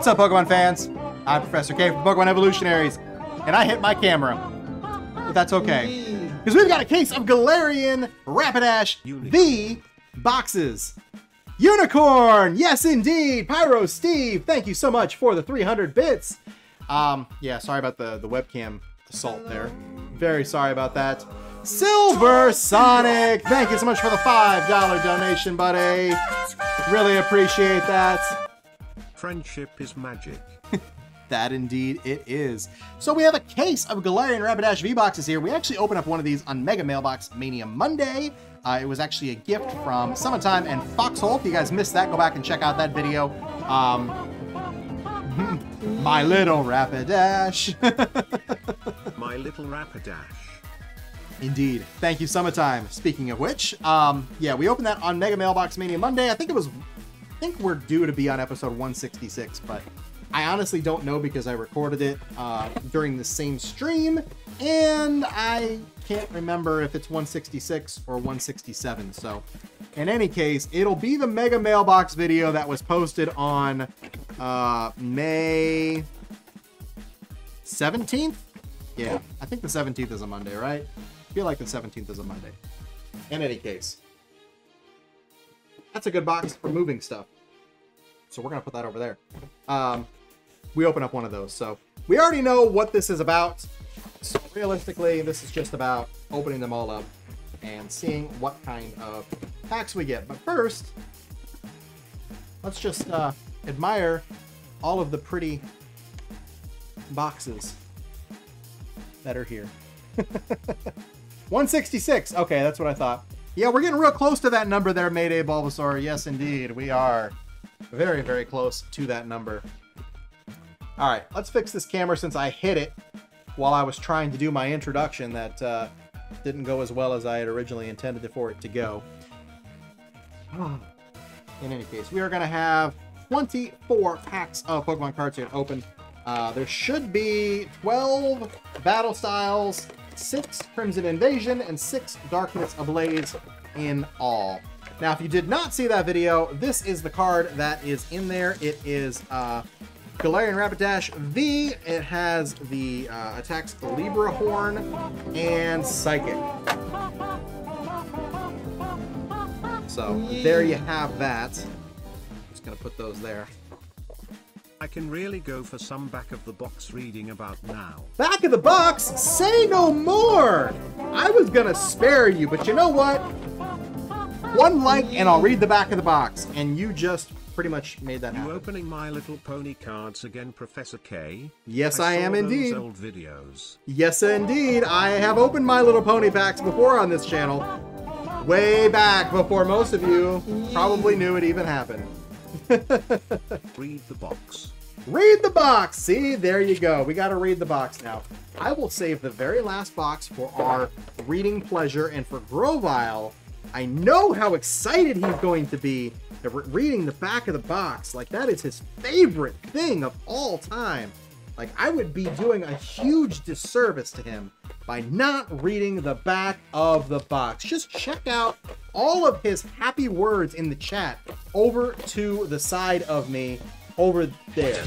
What's up, Pokemon fans? I'm Professor K from Pokemon Evolutionaries, and I hit my camera. But that's okay, because we've got a case of Galarian Rapidash V boxes. Unicorn, yes indeed. Pyro Steve, thank you so much for the 300 bits. Yeah, sorry about the webcam assault there. Very sorry about that. Silver Sonic, thank you so much for the $5 donation, buddy. Really appreciate that. Friendship is magic. That indeed it is. So we have a case of Galarian Rapidash V-Boxes here. We actually opened up one of these on Mega Mailbox Mania Monday. It was actually a gift from Summertime and Foxhole. If you guys missed that, go back and check out that video. My little Rapidash. My little Rapidash. Indeed. Thank you, Summertime. Speaking of which, yeah, we opened that on Mega Mailbox Mania Monday. I think we're due to be on episode 166, but I honestly don't know because I recorded it during the same stream, and I can't remember if it's 166 or 167. So in any case, it'll be the Mega Mailbox video that was posted on May 17th. Yeah, I think the 17th is a Monday, right? I feel like the 17th is a Monday. In any case, that's a good box for moving stuff. So we're going to put that over there. We open up one of those. So we already know what this is about. So realistically, this is just about opening them all up and seeing what kind of packs we get. But first, let's just admire all of the pretty boxes that are here. 166. Okay, that's what I thought. Yeah, we're getting real close to that number there, Mayday Bulbasaur. Yes, indeed, we are very, very close to that number. All right, let's fix this camera since I hit it while I was trying to do my introduction that didn't go as well as I had originally intended for it to go. In any case, we are going to have 24 packs of Pokemon cards here to open. There should be 12 Battle Styles, 6 Crimson Invasion, and 6 Darkness Ablaze in all. Now, if you did not see that video, this is the card that is in there. It is Galarian Rapidash V. It has the attacks Libra Horn and Psychic. So there you have that. I'm just gonna put those there. I can really go for some back-of-the-box reading about now. Back-of-the-box? Say no more! I was gonna spare you, but you know what? One like and I'll read the back of the box, and you just pretty much made that happen. You opening My Little Pony cards again, Professor K? Yes, I am indeed. Old videos. Yes, indeed. I have opened My Little Pony packs before on this channel. Way back before most of you probably knew it even happened. Read the box. Read the box! See, there you go. We gotta read the box now. I will save the very last box for our reading pleasure, and for Grovyle, I know how excited he's going to be at reading the back of the box. Like, that is his favorite thing of all time. Like, I would be doing a huge disservice to him by not reading the back of the box. Just check out all of his happy words in the chat over to the side of me over there.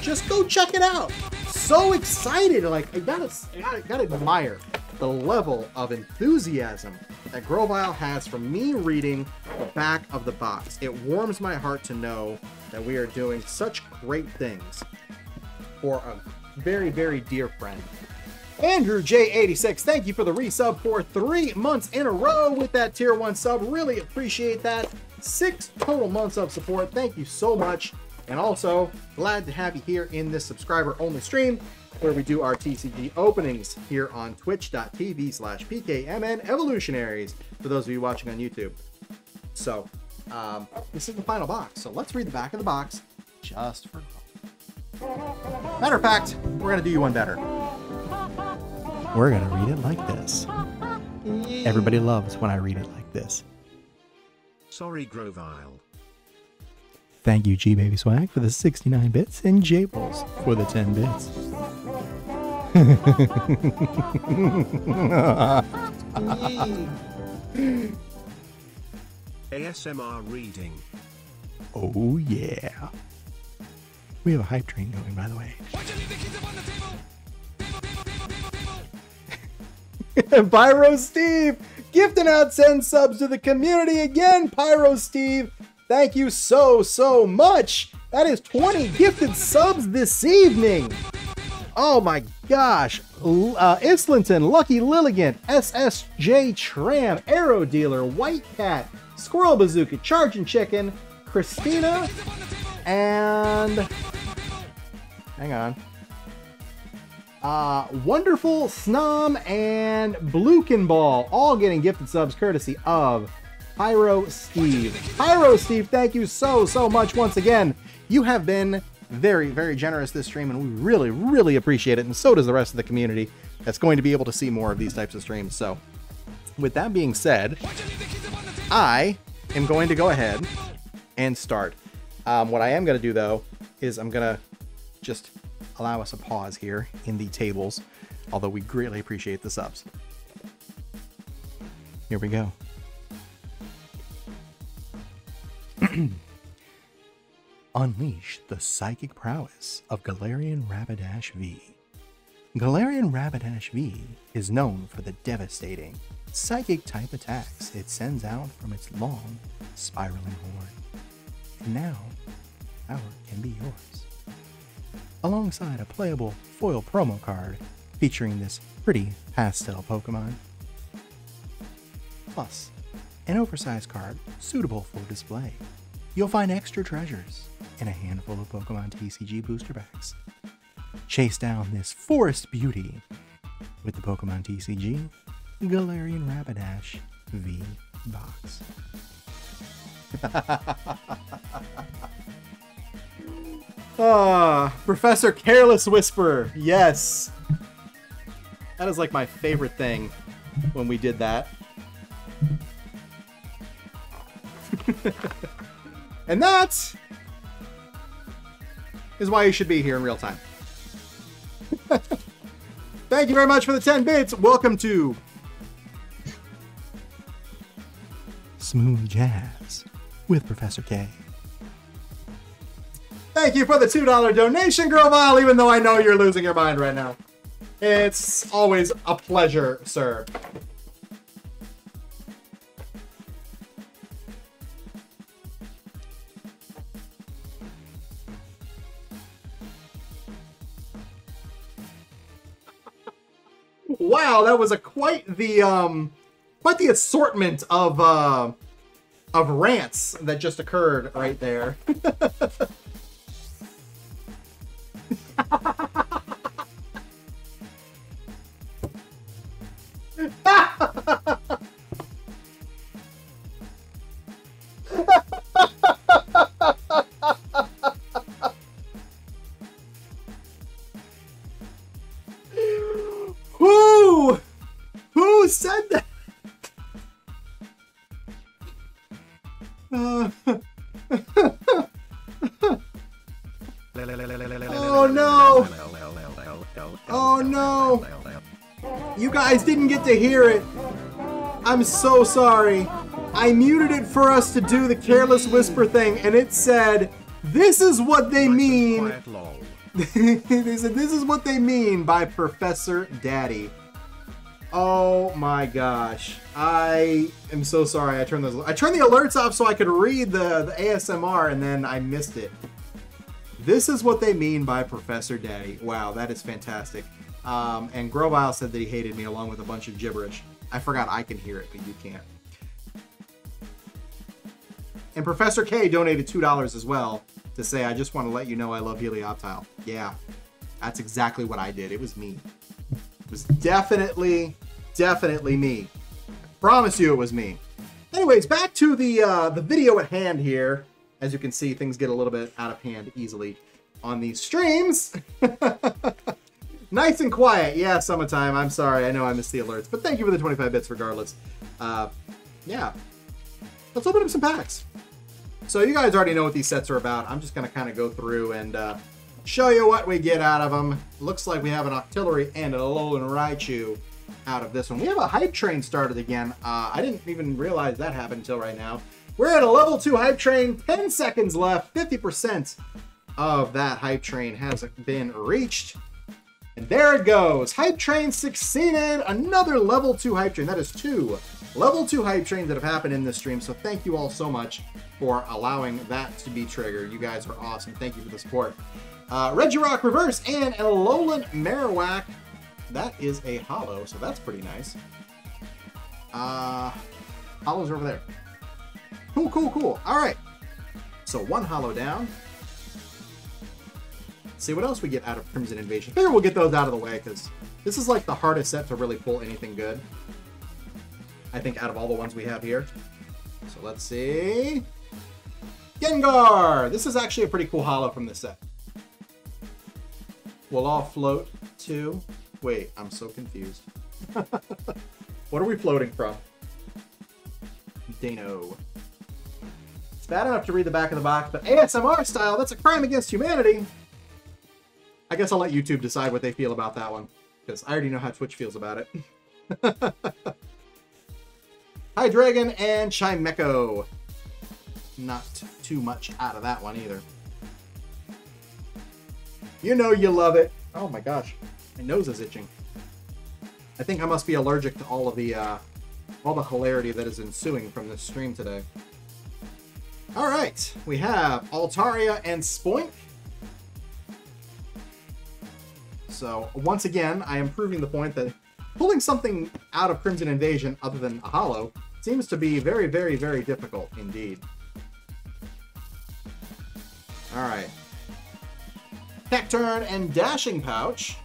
Just go check it out. So excited. Like, I gotta admire the level of enthusiasm that Grovyle has for me reading the back of the box. It warms my heart to know that we are doing such great things for a very, very dear friend. AndrewJ86, thank you for the resub for 3 months in a row with that tier 1 sub. Really appreciate that. 6 total months of support. Thank you so much. And also, glad to have you here in this subscriber-only stream where we do our TCG openings here on twitch.tv/pkmnevolutionaries for those of you watching on YouTube. So, this is the final box. So let's read the back of the box just for fun. Matter of fact, we're going to do you one better. We're going to read it like this. Everybody loves when I read it like this. Sorry, Grovyle. Thank you, G Baby Swag, for the 69 bits, and Jables for the 10 bits. ASMR reading. Oh, yeah. We have a hype train going, by the way. Why'd you leave the kids up on the table? Table. Pyro Steve gifting out 10 subs to the community again. Pyro Steve, thank you so much. That is 20 gifted subs this evening. Oh my gosh. Islington, Lucky Lilligan, SSJ Tram, Aero Dealer, White Cat, Squirrel Bazooka, Charging Chicken, Christina, and hang on, Wonderful, Snom, and Bluekinball, all getting gifted subs courtesy of Pyro Steve. Pyro Steve, thank you so much once again. You have been very generous this stream, and we really appreciate it, and so does the rest of the community that's going to be able to see more of these types of streams. So with that being said, I am going to go ahead and start. What I am going to do though is I'm going to just allow us a pause here in the tables, although we greatly appreciate the subs. Here we go. Unleash the psychic prowess of Galarian Rapidash V. Galarian Rapidash V is known for the devastating psychic-type attacks it sends out from its long, spiraling horn. And now, power can be yours. Alongside a playable foil promo card featuring this pretty pastel Pokemon. Plus, an oversized card suitable for display. You'll find extra treasures in a handful of Pokemon TCG booster packs. Chase down this forest beauty with the Pokemon TCG Galarian Rapidash V box. Ah, Professor Careless Whisperer, yes. That is like my favorite thing when we did that. And that is why you should be here in real time. Thank you very much for the 10 bits. Welcome to Smooth Jazz with Professor K. Thank you for the $2 donation, Grovyle, even though I know you're losing your mind right now. It's always a pleasure, sir. Wow, that was a quite the assortment of rants that just occurred right there. Who said that? Oh no! Oh no! You guys didn't get to hear it. I'm so sorry. I muted it for us to do the Careless Whisper thing, and it said, "This is what they mean." They said, "This is what they mean by Professor Daddy." Oh my gosh! I am so sorry. I turned the alerts off so I could read the ASMR, and then I missed it. This is what they mean by Professor Daddy. Wow, that is fantastic. And Grovyle said that he hated me along with a bunch of gibberish. I forgot I can hear it, but you can't. And Professor K donated $2 as well to say, "I just want to let you know I love Helioptile." Yeah, that's exactly what I did. It was me. It was definitely me. I promise you it was me. Anyways, back to the video at hand here. As you can see, things get a little bit out of hand easily on these streams. Nice and quiet. Yeah, summertime. I'm sorry. I know I missed the alerts, but thank you for the 25 bits regardless. Yeah. Let's open up some packs. So you guys already know what these sets are about. I'm just going to kind of go through and show you what we get out of them. Looks like we have an Octillery and a Alolan Raichu out of this one. We have a hype train started again. I didn't even realize that happened until right now. We're at a level 2 hype train, 10 seconds left, 50% of that hype train has been reached. And there it goes. Hype train succeeded. Another level 2 hype train. That is 2 level 2 hype trains that have happened in this stream. So thank you all so much for allowing that to be triggered. You guys are awesome. Thank you for the support. Regirock Reverse and Alolan Marowak. That is a holo, so that's pretty nice. Holos are over there. Cool, cool, cool. All right. So one holo down. Let's see what else we get out of Crimson Invasion. I figure we'll get those out of the way because this is like the hardest set to really pull anything good, I think, out of all the ones we have here. So let's see. Gengar! This is actually a pretty cool holo from this set. We'll all float to... Wait, I'm so confused. What are we floating from? Dino. It's bad enough to read the back of the box, but ASMR style, that's a crime against humanity. I guess I'll let YouTube decide what they feel about that one, because I already know how Twitch feels about it. Hydreigon and Chimecho. Not too much out of that one either. You know you love it. Oh my gosh, my nose is itching. I think I must be allergic to all of the hilarity that is ensuing from this stream today. All right, we have Altaria and Spoink. So once again, I am proving the point that pulling something out of Crimson Invasion other than a holo seems to be very, very, very difficult indeed. All right. Cacturne and Dashing Pouch.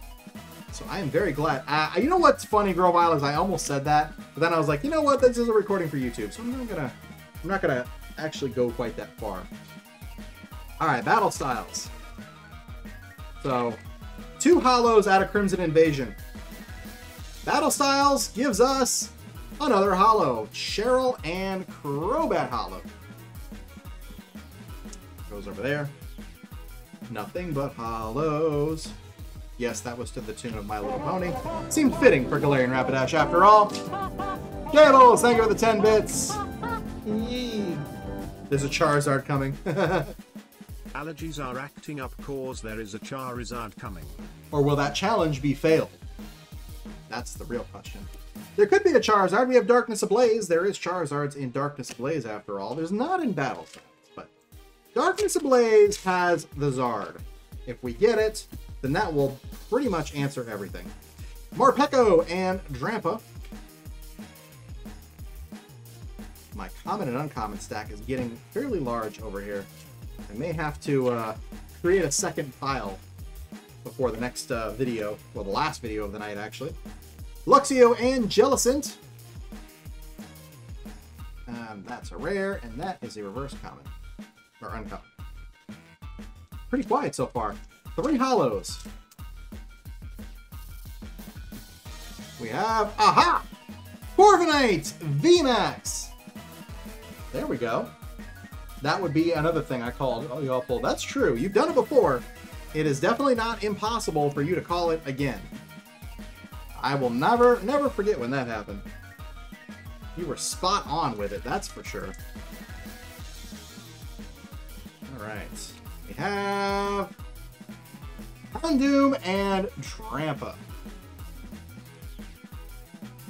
So I am very glad. You know what's funny, Grovyle, is I almost said that, but then I was like, you know what? This is a recording for YouTube, so I'm not gonna actually go quite that far. All right, Battle Styles. So 2 holos out of Crimson Invasion. Battle Styles gives us another holo. Cheryl and Crobat holo. Goes over there. Nothing but hollows. Yes, that was to the tune of My Little Pony. Seemed fitting for Galarian Rapidash after all. Jables, thank you for the 10 bits. Yee. There's a Charizard coming. Allergies are acting up cause there is a Charizard coming. Or will that challenge be failed? That's the real question. There could be a Charizard. We have Darkness Ablaze. There is Charizards in Darkness Ablaze after all. There's not in Battle Styles, but Darkness Ablaze has the Zard. If we get it, then that will pretty much answer everything. Morpeko and Drampa. My common and uncommon stack is getting fairly large over here. I may have to create a second pile before the next video, well, the last video of the night, actually. Luxio and Jellicent. That's a rare, and that is a reverse common, or uncommon. Pretty quiet so far. 3 hollows. We have, aha! Corviknight VMAX. There we go. That would be another thing I called. Oh, y'all pulled. That's true. You've done it before. It is definitely not impossible for you to call it again. I will never, never forget when that happened. You were spot on with it, that's for sure. All right. We have Houndoom and Drampa.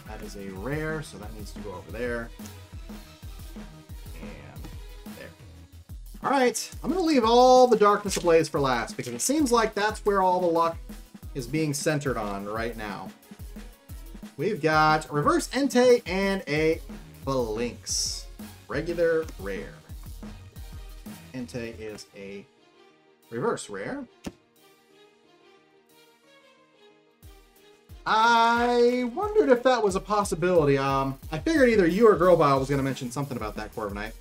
That is a rare, so that needs to go over there. All right, I'm going to leave all the Darkness Ablaze for last because it seems like that's where all the luck is being centered on right now. We've got Reverse Entei and a Phalanx. Regular rare. Entei is a reverse rare. I wondered if that was a possibility. I figured either you or Grovyle was going to mention something about that Corviknight.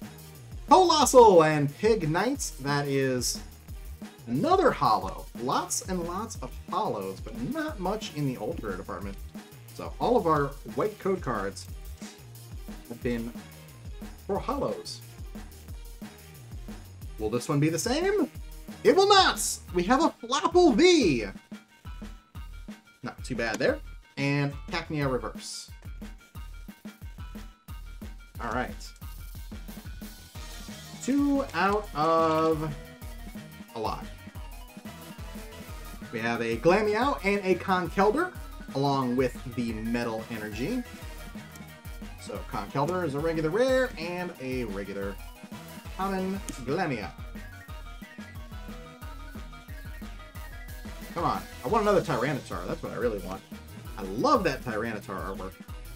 Colossal and Pignite, that is another holo. Lots and lots of holos, but not much in the old rare department. So all of our white code cards have been for holos. Will this one be the same? It will not! We have a Flapple V! Not too bad there. And Cacnea Reverse. All right. 2 out of a lot. We have a Glameow and a Conkeldurr, along with the Metal Energy. So Conkeldurr is a regular rare and a regular common Glameow. Come on, I want another Tyranitar, that's what I really want. I love that Tyranitar artwork.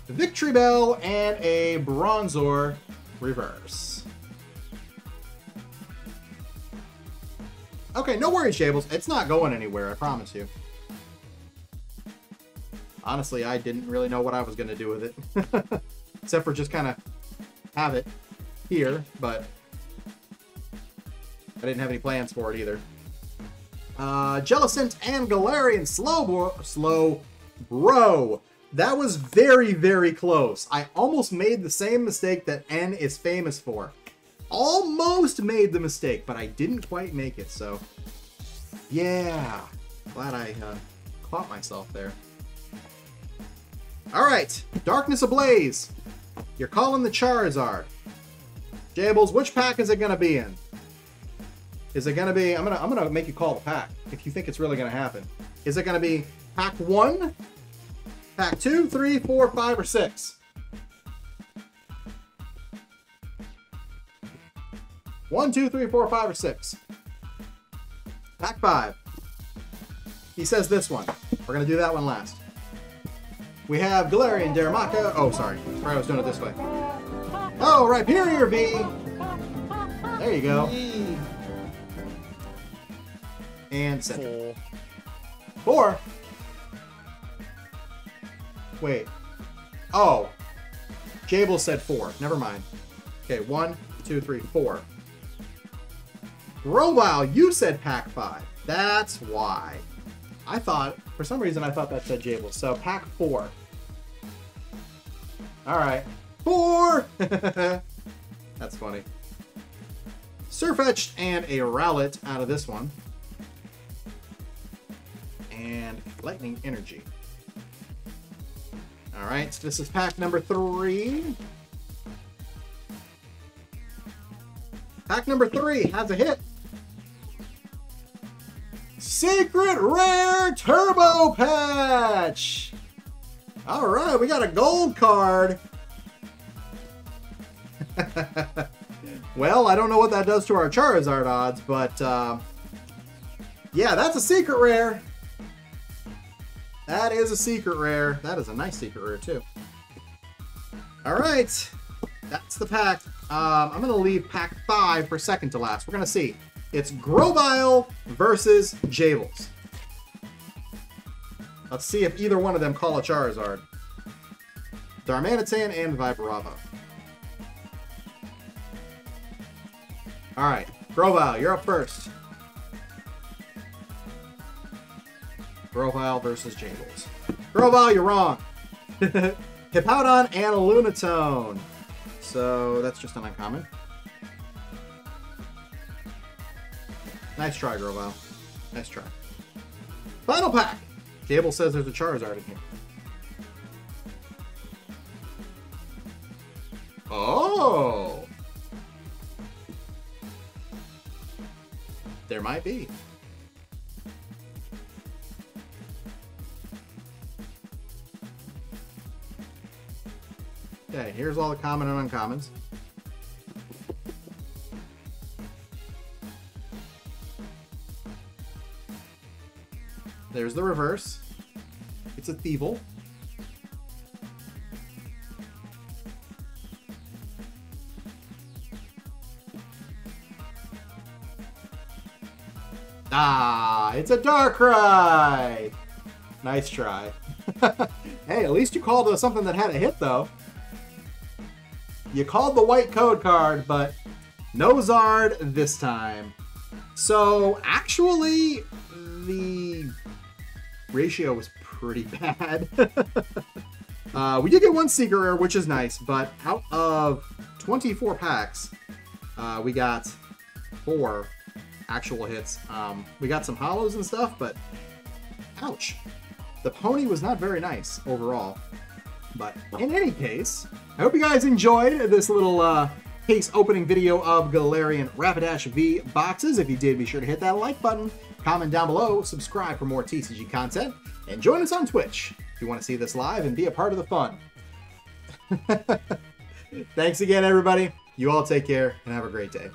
Victory Bell and a Bronzor reverse. Okay, no worries, Jables. It's not going anywhere, I promise you. Honestly, I didn't really know what I was going to do with it. Except for just kind of have it here, but I didn't have any plans for it either. Jellicent and Galarian Slowbro. That was very, very close. I almost made the same mistake that N is famous for. Almost made the mistake, but I didn't quite make it, so yeah. Glad I caught myself there. All right, Darkness Ablaze. You're calling the Charizard. Jables, which pack is it gonna be in? Is it gonna be? I'm gonna make you call the pack if you think it's really gonna happen. Is it gonna be pack 1, pack 2, 3, 4, 5, or 6? 1, 2, 3, 4, 5, or 6. Pack 5. He says this one. We're gonna do that one last. We have Galarian Darumaka. Oh, sorry. Sorry, I was doing it this way. Oh, Rhyperior V. There you go. And center. 4. Wait. Oh. Jable said 4. Never mind. Okay, 1, 2, 3, 4. Grovyle, you said pack 5. That's why. I thought, for some reason, I thought that said Jables. So pack 4. All right. 4! That's funny. Sirfetch'd and a Rowlet out of this one. And Lightning Energy. All right, so this is pack number 3. Pack number 3 has a hit. Secret Rare Turbo Patch. All right, we got a gold card. Well, I don't know what that does to our Charizard odds, but yeah, that's a secret rare. That is a secret rare. That is a nice secret rare, too. All right. That's the pack. I'm going to leave pack 5 for second to last. We're going to see. It's Grovyle versus Jables. Let's see if either one of them call a Charizard. Darmanitan and Vibrava. All right. Grovyle, you're up first. Grovyle versus Jables. Grovyle, you're wrong. Hippowdon and a Lunatone. So that's just an uncommon. Nice try, Grovyle. Nice try. Final pack. Jables says there's a Charizard in here. Oh. There might be. Okay, here's all the common and uncommons. There's the reverse. It's a Thievul. Ah, it's a Darkrai! Nice try. Hey, at least you called something that had a hit, though. You called the white code card, but no Zard this time. So, actually, the ratio was pretty bad. We did get one secret rare, which is nice, but out of 24 packs, we got 4 actual hits. We got some hollows and stuff, but ouch. The pony was not very nice overall. But in any case, I hope you guys enjoyed this little case opening video of Galarian Rapidash V boxes. If you did, be sure to hit that like button. Comment down below, subscribe for more TCG content, and join us on Twitch if you want to see this live and be a part of the fun. Thanks again, everybody. You all take care and have a great day.